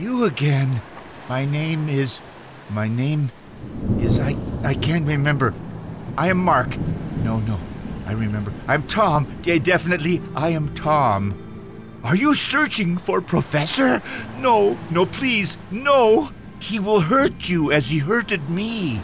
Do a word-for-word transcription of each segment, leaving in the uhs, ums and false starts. You again. My name is... My name is... I, I can't remember. I am Mark. No, no. I remember. I'm Tom. Yeah, definitely, I am Tom. Are you searching for Professor? No, no, please, no. He will hurt you as he hurted me.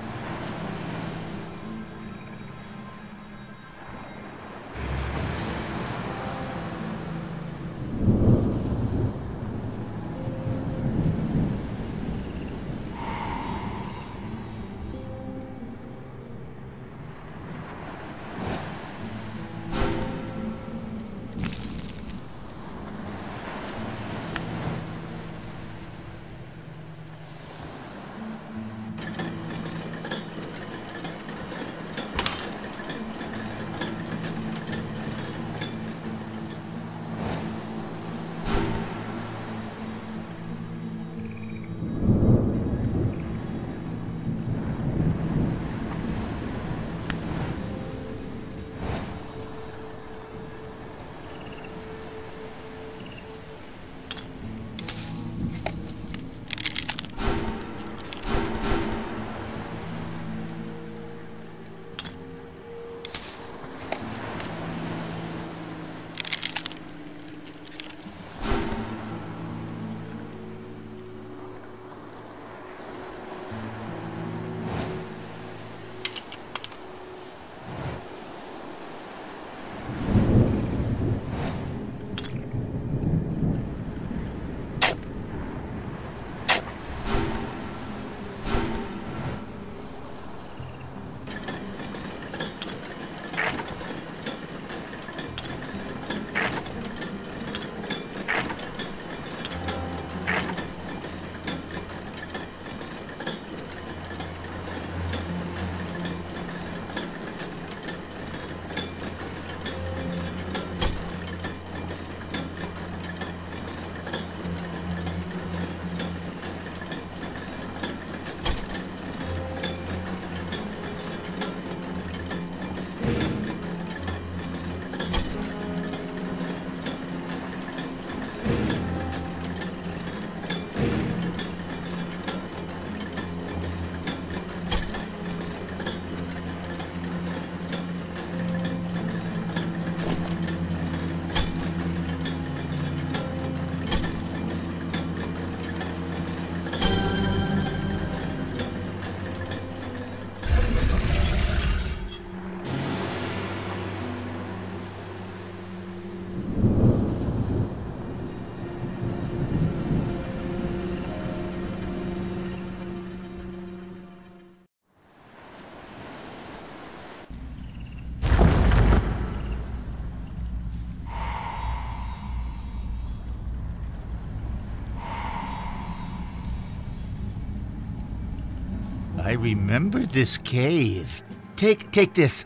I remember this cave. Take, take this.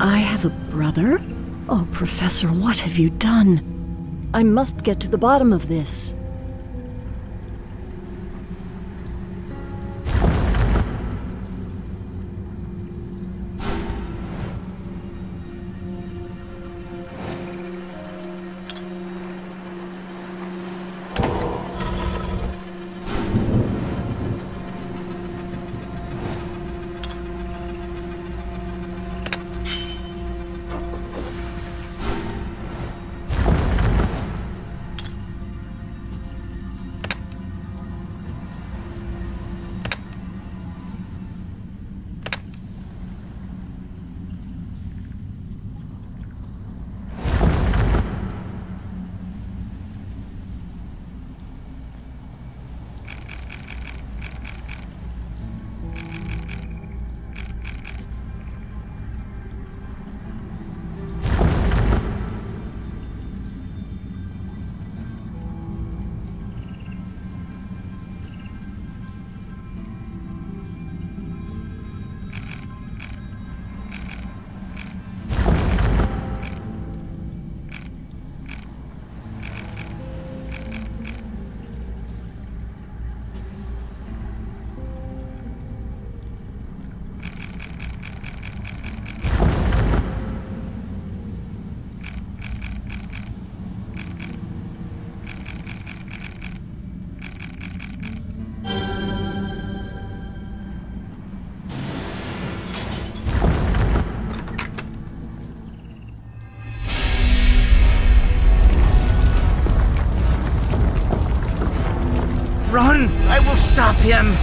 I have a brother? Oh, Professor, what have you done? I must get to the bottom of this. Run! I will stop him!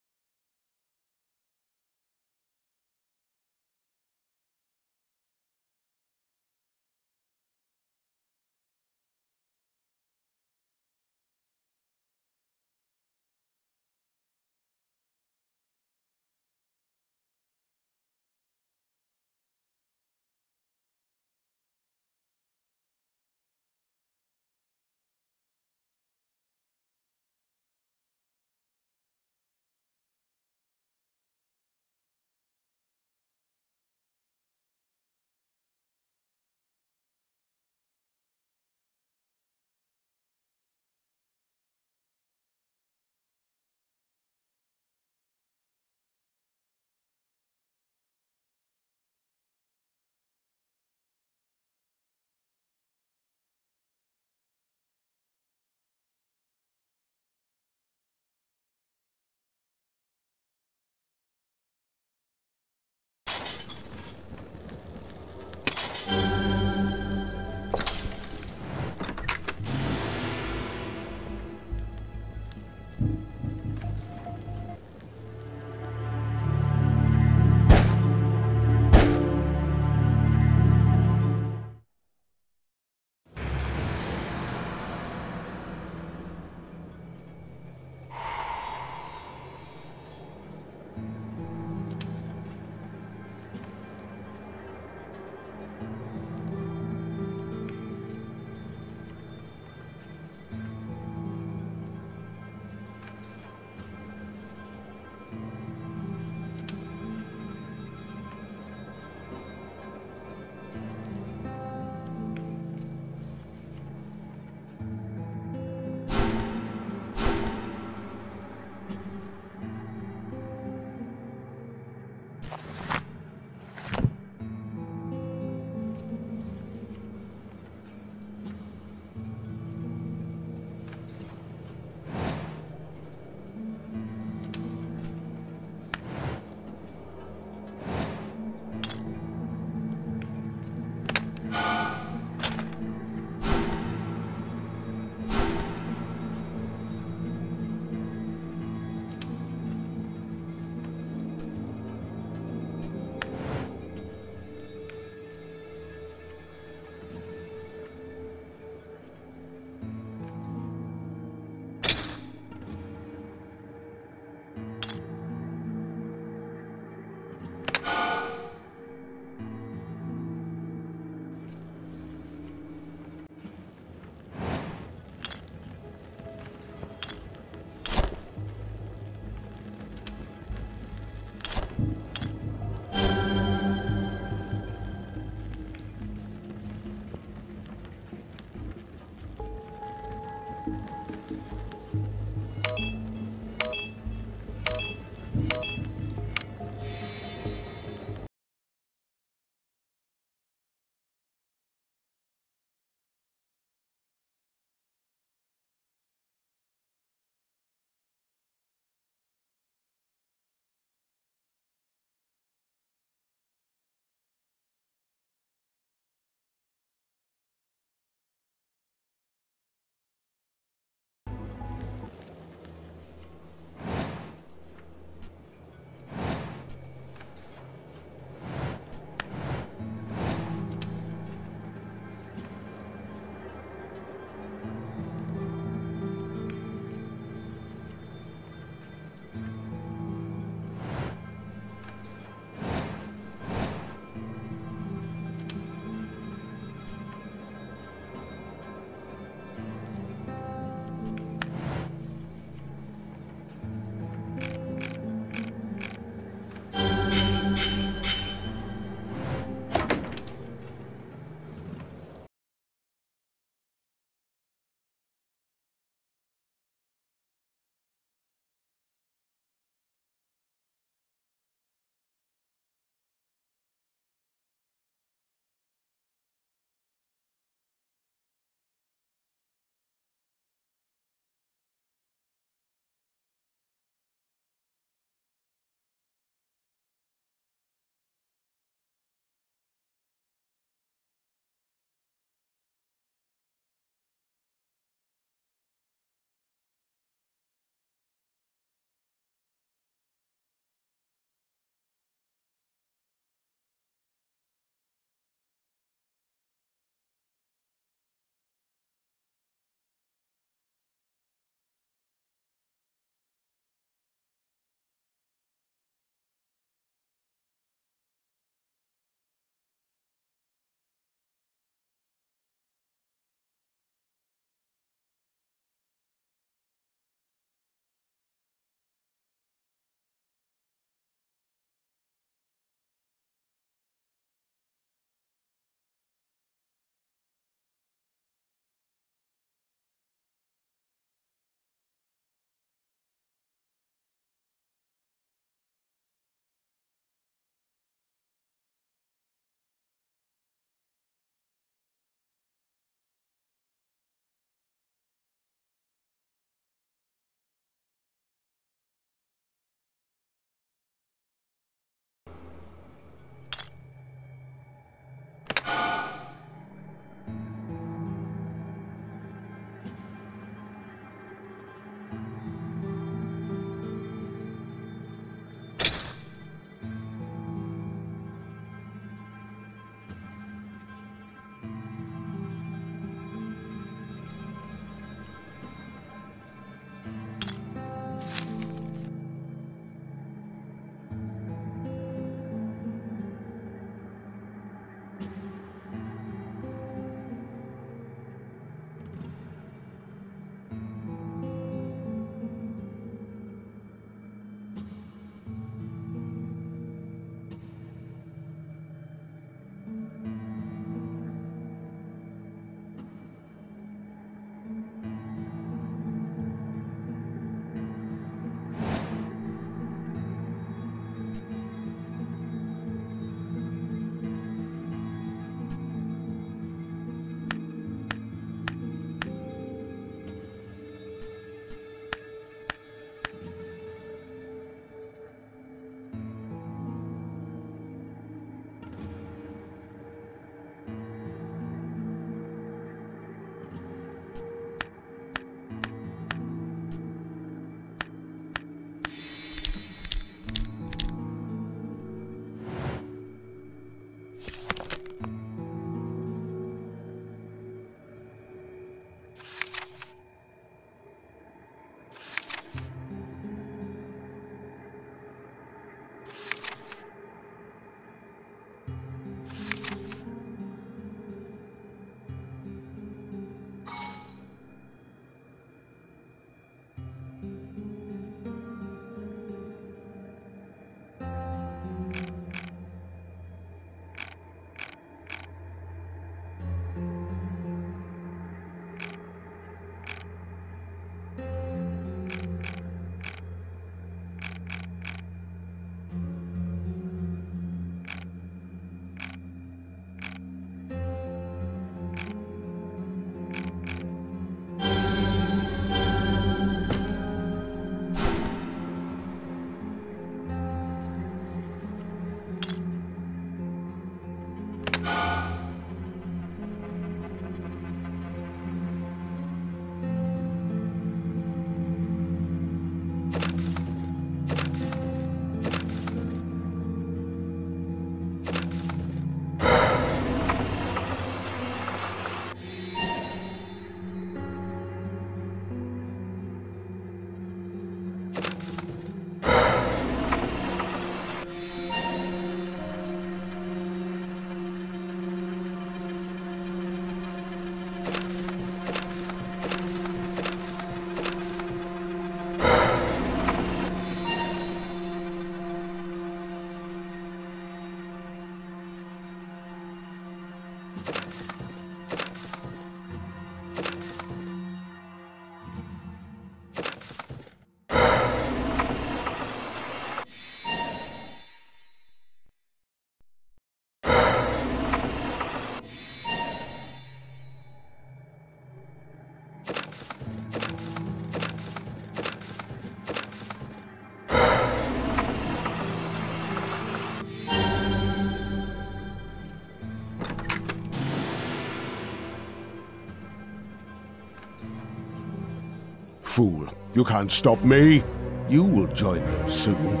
Fool, you can't stop me. You will join them soon.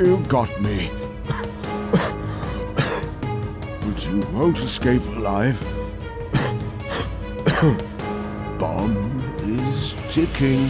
You got me. But you won't escape alive. Bomb is ticking.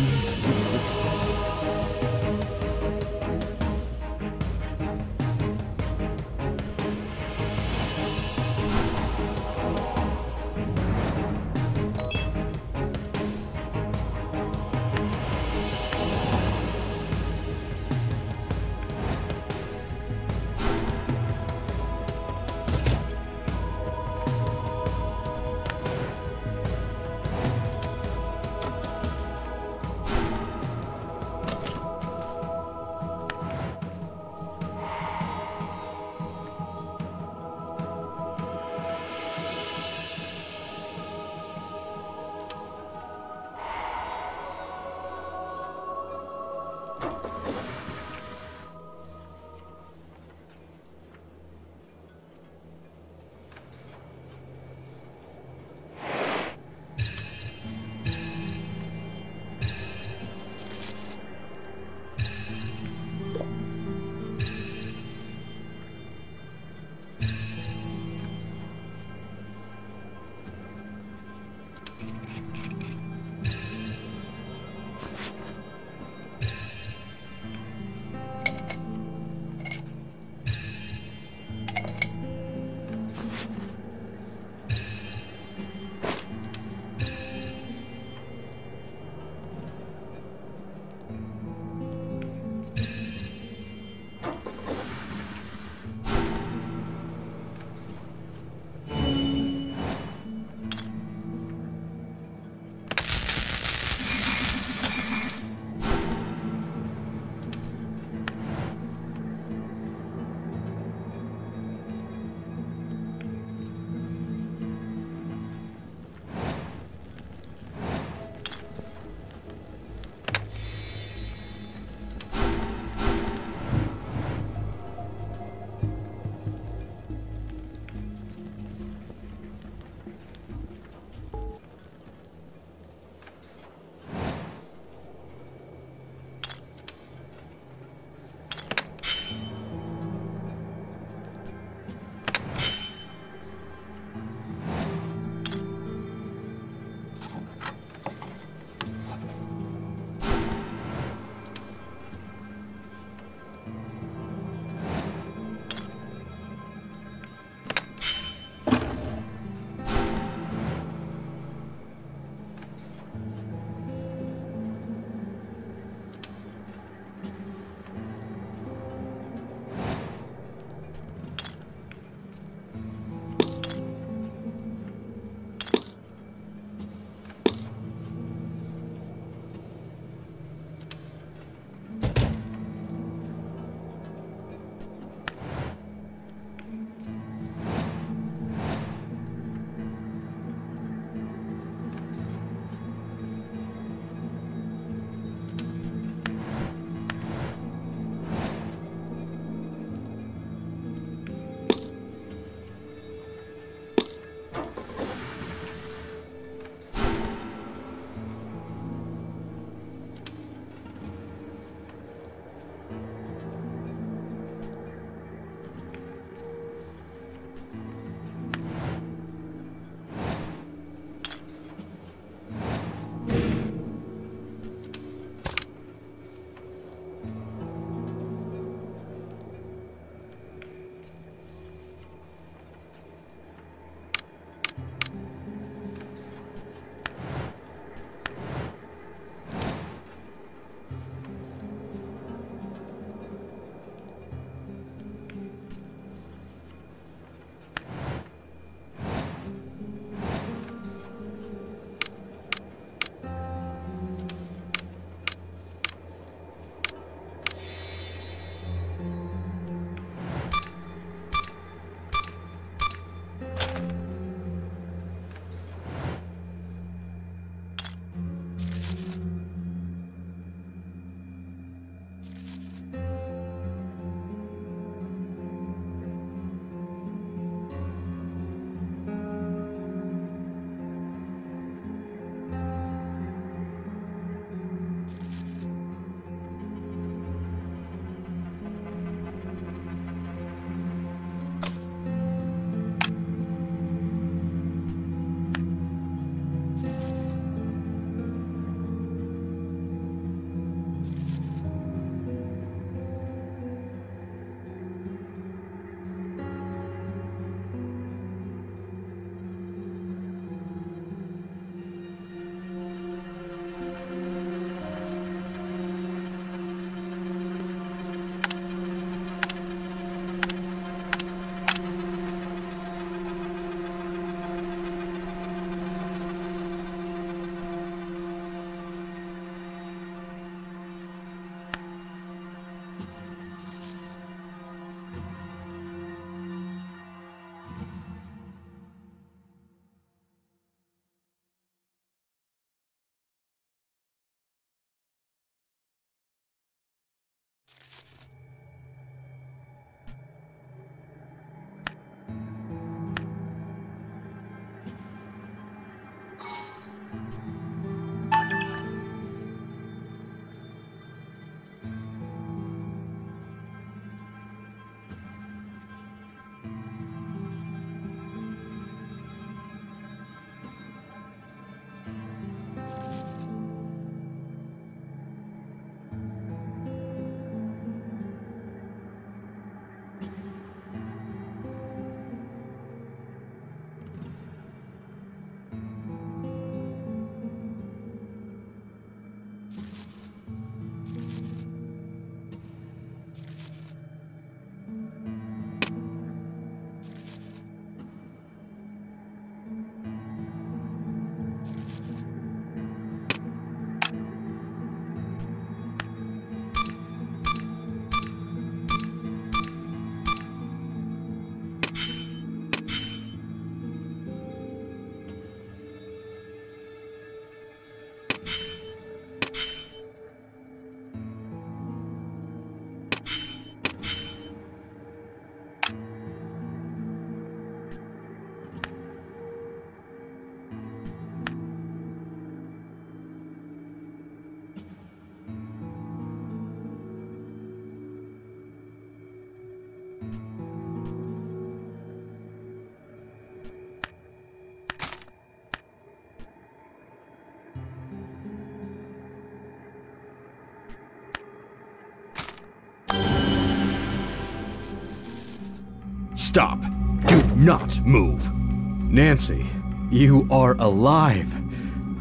Stop! Do not move! Nancy, you are alive!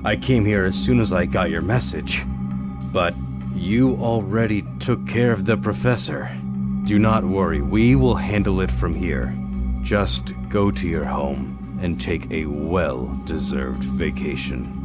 I came here as soon as I got your message. But you already took care of the professor. Do not worry, we will handle it from here. Just go to your home and take a well-deserved vacation.